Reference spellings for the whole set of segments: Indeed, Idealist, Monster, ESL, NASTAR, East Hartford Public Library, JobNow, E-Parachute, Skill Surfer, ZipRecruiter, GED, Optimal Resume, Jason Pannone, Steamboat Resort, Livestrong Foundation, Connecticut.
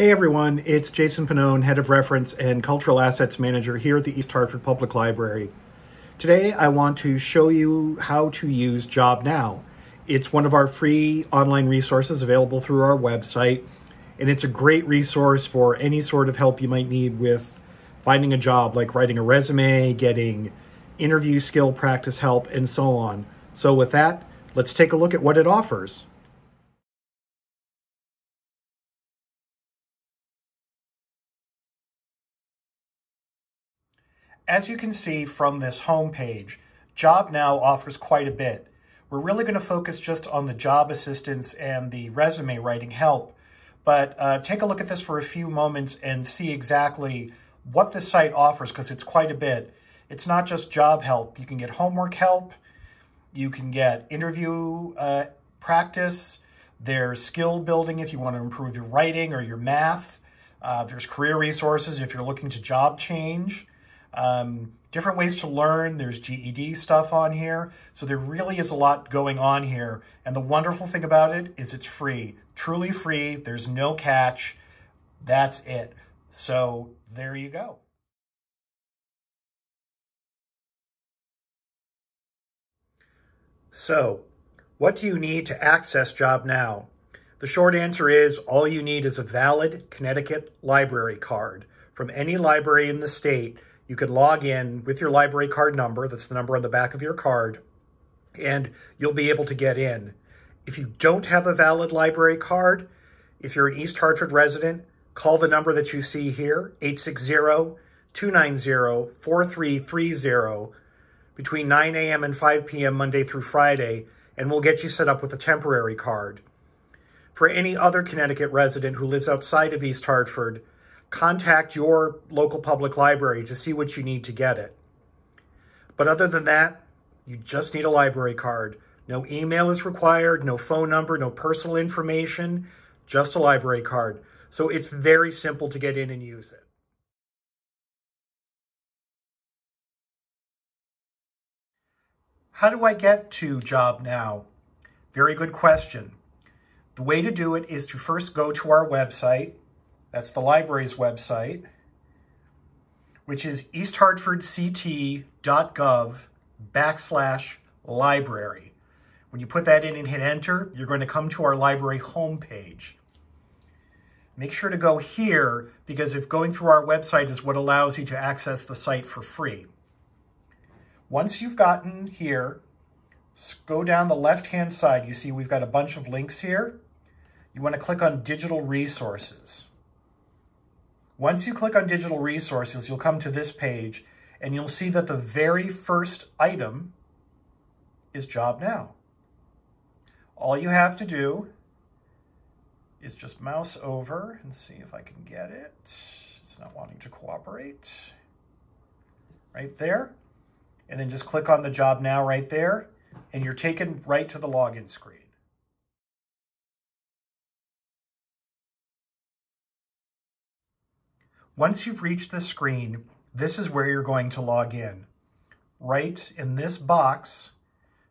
Hey everyone, it's Jason Pannone, Head of Reference and Cultural Assets Manager here at the East Hartford Public Library. Today I want to show you how to use JobNow. It's one of our free online resources available through our website, and it's a great resource for any sort of help you might need with finding a job, like writing a resume, getting interview skill practice help, and so on. So with that, let's take a look at what it offers. As you can see from this homepage, JobNow offers quite a bit. We're really going to focus just on the job assistance and the resume writing help, but take a look at this for a few moments and see exactly what the site offers, because it's quite a bit. It's not just job help. You can get homework help, you can get interview practice, there's skill building if you want to improve your writing or your math, there's career resources if you're looking to job change. Different ways to learn. There's GED stuff on here. So there really is a lot going on here. And the wonderful thing about it is it's free, truly free. There's no catch. That's it. So there you go. So what do you need to access JobNow? The short answer is all you need is a valid Connecticut library card from any library in the state. You can log in with your library card number, that's the number on the back of your card, and you'll be able to get in. If you don't have a valid library card, if you're an East Hartford resident, call the number that you see here, 860-290-4330, between 9 a.m. and 5 p.m. Monday through Friday, and we'll get you set up with a temporary card. For any other Connecticut resident who lives outside of East Hartford, contact your local public library to see what you need to get it. But other than that, you just need a library card. No email is required, no phone number, no personal information, just a library card. So it's very simple to get in and use it. How do I get to JobNow? Very good question. The way to do it is to first go to our website. That's the library's website, which is easthartfordct.gov/library. When you put that in and hit enter, you're going to come to our library homepage. Make sure to go here, because if going through our website is what allows you to access the site for free. Once you've gotten here, go down the left-hand side. You see we've got a bunch of links here. You want to click on Digital Resources. Once you click on Digital Resources, you'll come to this page, and you'll see that the very first item is JobNow. All you have to do is just mouse over and see if I can get it. It's not wanting to cooperate. Right there. And then just click on the JobNow right there, and you're taken right to the login screen. Once you've reached this screen, this is where you're going to log in. Right in this box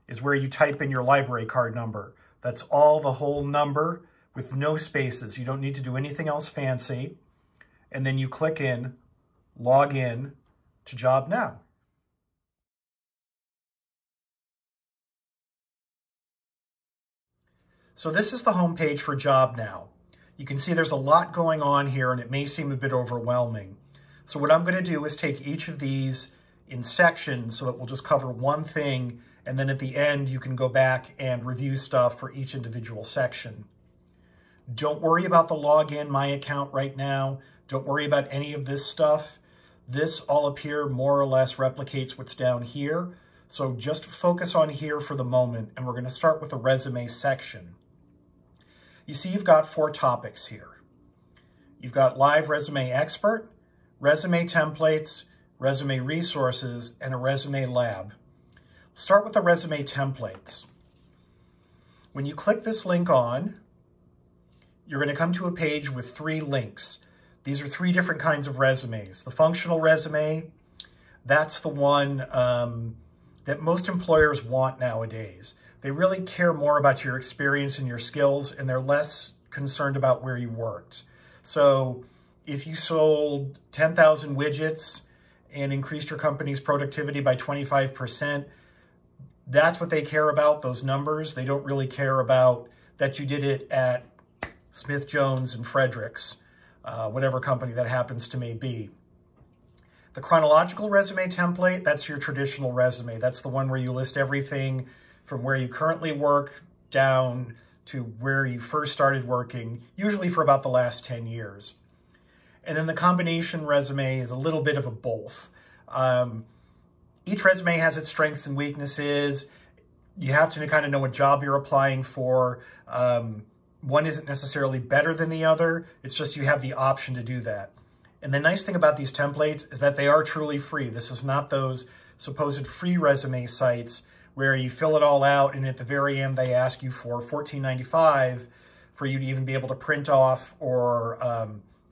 is where you type in your library card number. That's all, the whole number with no spaces. You don't need to do anything else fancy. And then you click in, log in to JobNow. So this is the homepage for JobNow. You can see there's a lot going on here, and it may seem a bit overwhelming. So what I'm going to do is take each of these in sections so that we'll just cover one thing, and then at the end you can go back and review stuff for each individual section. Don't worry about the login my account right now. Don't worry about any of this stuff. This all up here more or less replicates what's down here. So just focus on here for the moment, and we're going to start with the resume section. You see you've got four topics here. You've got Live Resume Expert, Resume Templates, Resume Resources, and a Resume Lab. Start with the Resume Templates. When you click this link on, you're going to come to a page with three links. These are three different kinds of resumes. The functional resume, that's the one that most employers want nowadays. They really care more about your experience and your skills, and they're less concerned about where you worked. So if you sold 10,000 widgets and increased your company's productivity by 25%, that's what they care about, those numbers. They don't really care about that you did it at Smith Jones and Fredericks, whatever company that happens to may be. The chronological resume template, that's your traditional resume. That's the one where you list everything from where you currently work down to where you first started working, usually for about the last 10 years. And then the combination resume is a little bit of a both. Each resume has its strengths and weaknesses. You have to kind of know what job you're applying for. One isn't necessarily better than the other. It's just you have the option to do that. And the nice thing about these templates is that they are truly free. This is not those supposed free resume sites where you fill it all out and at the very end they ask you for $14.95 for you to even be able to print off or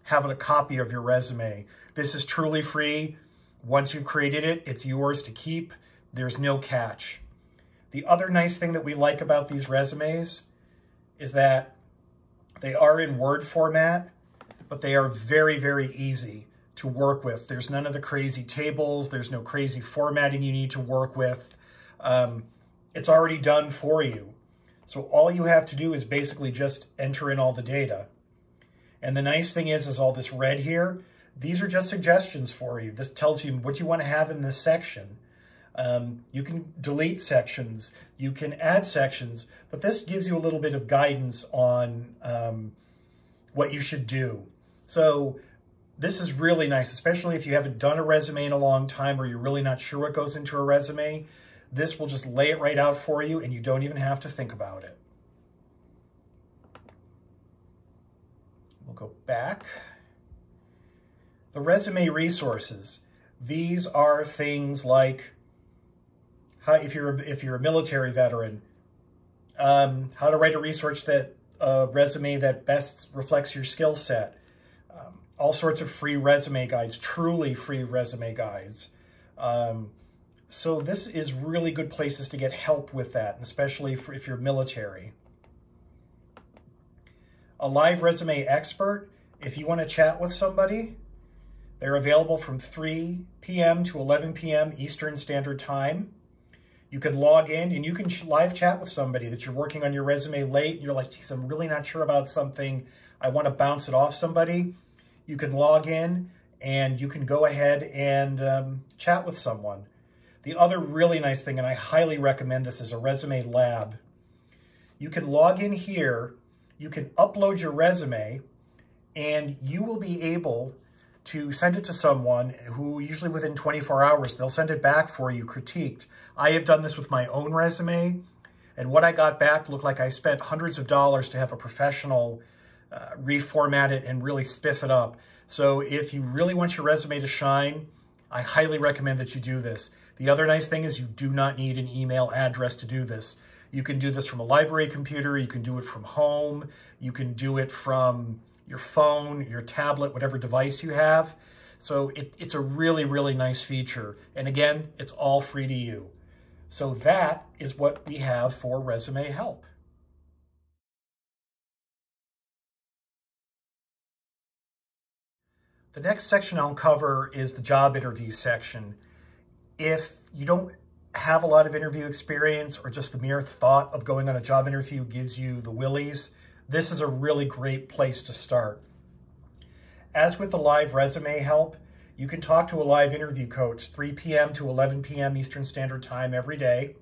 have a copy of your resume. This is truly free. Once you've created it, it's yours to keep. There's no catch. The other nice thing that we like about these resumes is that they are in Word format, but they are very, very easy to work with. There's none of the crazy tables. There's no crazy formatting you need to work with. It's already done for you. So all you have to do is basically just enter in all the data. And the nice thing is all this red here, these are just suggestions for you. This tells you what you want to have in this section. You can delete sections, you can add sections, but this gives you a little bit of guidance on what you should do. So this is really nice, especially if you haven't done a resume in a long time or you're really not sure what goes into a resume. This will just lay it right out for you and you don't even have to think about it. We'll go back. The resume resources. These are things like how, if you're a military veteran, how to write a resume that best reflects your skill set, all sorts of free resume guides, truly free resume guides. So this is really good places to get help with that, especially if you're military. A live resume expert, if you want to chat with somebody, they're available from 3 p.m. to 11 p.m. Eastern Standard Time. You can log in and you can live chat with somebody that you're working on your resume late. And you're like, geez, I'm really not sure about something. I want to bounce it off somebody. You can log in and you can go ahead and chat with someone. The other really nice thing, and I highly recommend this, is a resume lab. You can log in here. You can upload your resume and you will be able to send it to someone who usually within 24 hours, they'll send it back for you, critiqued. I have done this with my own resume, and what I got back looked like I spent hundreds of dollars to have a professional reformat it and really spiff it up. So if you really want your resume to shine, I highly recommend that you do this. The other nice thing is you do not need an email address to do this. You can do this from a library computer, you can do it from home, you can do it from your phone, your tablet, whatever device you have. So it's a really, really nice feature. And again, it's all free to you. So that is what we have for resume help. The next section I'll cover is the job interview section. If you don't have a lot of interview experience or just the mere thought of going on a job interview gives you the willies, this is a really great place to start. As with the live resume help, you can talk to a live interview coach 3 p.m. to 11 p.m. Eastern Standard Time every day,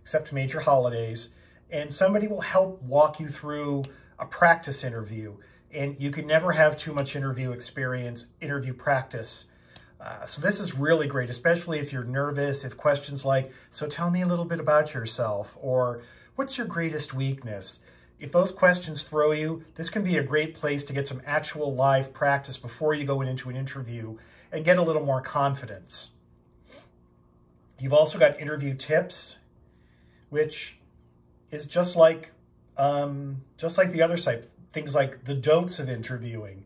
except major holidays, and somebody will help walk you through a practice interview. And you can never have too much interview experience, interview practice. So this is really great, especially if you're nervous, if questions like, so tell me a little bit about yourself, or what's your greatest weakness? If those questions throw you, this can be a great place to get some actual live practice before you go into an interview and get a little more confidence. You've also got interview tips, which is just like the other side, things like the don'ts of interviewing,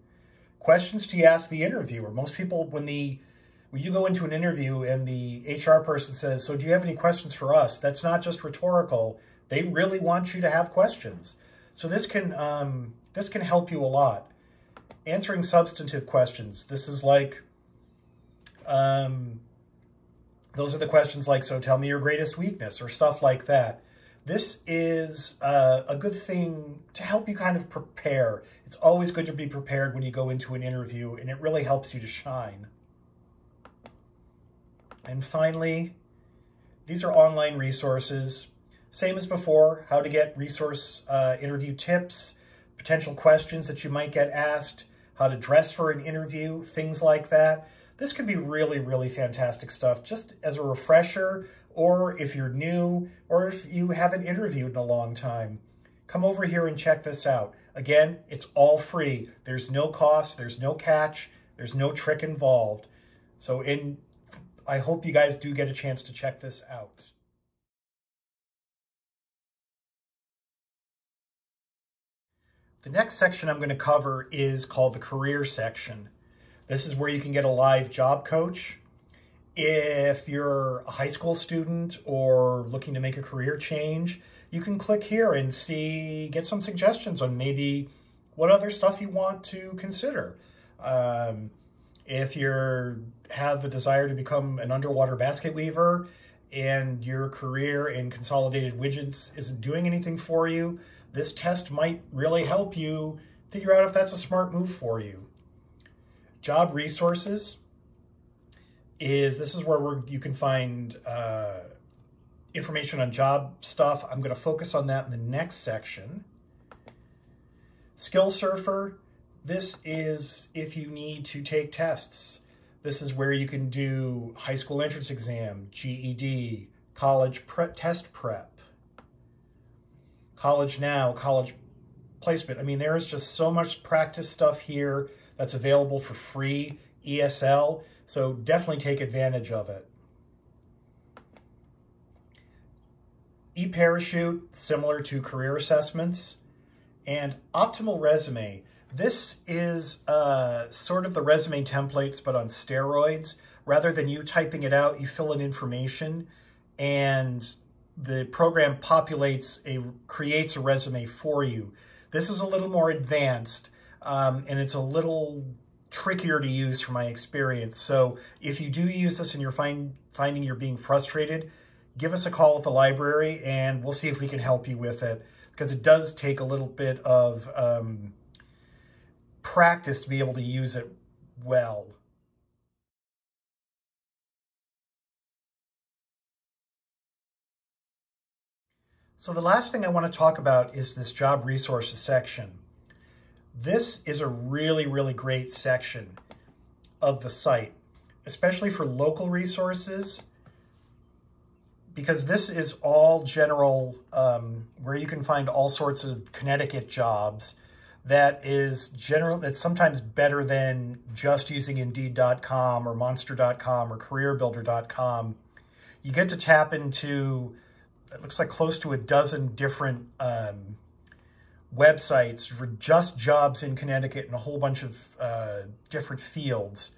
questions to ask the interviewer. Most people, when you go into an interview and the HR person says, so do you have any questions for us? That's not just rhetorical. They really want you to have questions. So this can help you a lot. answering substantive questions. This is like, those are the questions like, so tell me your greatest weakness or stuff like that. This is a good thing to help you kind of prepare. It's always good to be prepared when you go into an interview, and it really helps you to shine. And finally, these are online resources. Same as before, how to get resource interview tips, potential questions that you might get asked, how to dress for an interview, things like that. This can be really, really fantastic stuff, just as a refresher, or if you're new, or if you haven't interviewed in a long time. Come over here and check this out. Again, it's all free. There's no cost, there's no catch, there's no trick involved. So I hope you guys do get a chance to check this out. The next section I'm going to cover is called the career section. This is where you can get a live job coach. If you're a high school student or looking to make a career change, you can click here and see, get some suggestions on maybe what other stuff you want to consider. If you have a desire to become an underwater basket weaver and your career in consolidated widgets isn't doing anything for you, this test might really help you figure out if that's a smart move for you. Job resources is where you can find information on job stuff. I'm going to focus on that in the next section. Skill Surfer, this is if you need to take tests. This is where you can do high school entrance exam, GED, college prep, test prep, College Now, college placement. I mean, there is just so much practice stuff here that's available for free, ESL, so definitely take advantage of it. E-Parachute, similar to career assessments. And Optimal Resume. This is sort of the resume templates, but on steroids. Rather than you typing it out, you fill in information, and the program creates a resume for you. This is a little more advanced. And it's a little trickier to use from my experience. So if you do use this and you're finding you're being frustrated, give us a call at the library and we'll see if we can help you with it, because it does take a little bit of practice to be able to use it well. So the last thing I want to talk about is this job resources section. This is a really, really great section of the site, especially for local resources, because this is all general, where you can find all sorts of Connecticut jobs. That is general, that's sometimes better than just using Indeed.com or Monster.com or CareerBuilder.com. You get to tap into, it looks like close to a dozen different websites for just jobs in Connecticut in a whole bunch of different fields.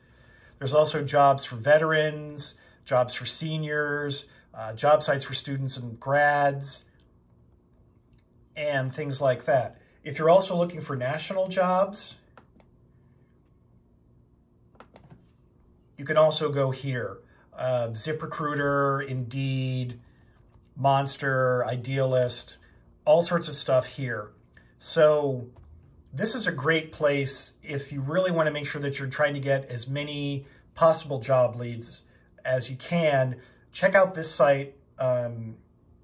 There's also jobs for veterans, jobs for seniors, job sites for students and grads, and things like that. If you're also looking for national jobs, you can also go here. ZipRecruiter, Indeed, Monster, Idealist, all sorts of stuff here. So this is a great place if you really want to make sure that you're trying to get as many possible job leads as you can. Check out this site,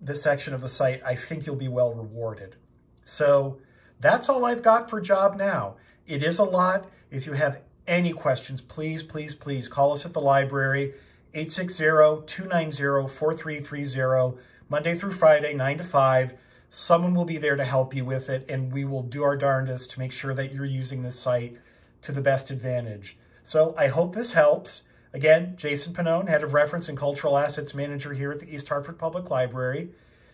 this section of the site. I think you'll be well rewarded. So that's all I've got for JobNow. It is a lot. If you have any questions, please, please, please call us at the library, 860-290-4330, Monday through Friday, 9 to 5. Someone will be there to help you with it, and we will do our darndest to make sure that you're using this site to the best advantage. So I hope this helps. Again, Jason Pannone, Head of Reference and Cultural Assets Manager here at the East Hartford Public Library.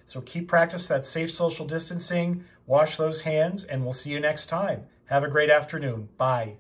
So keep practice that safe social distancing, wash those hands, and we'll see you next time. Have a great afternoon. Bye.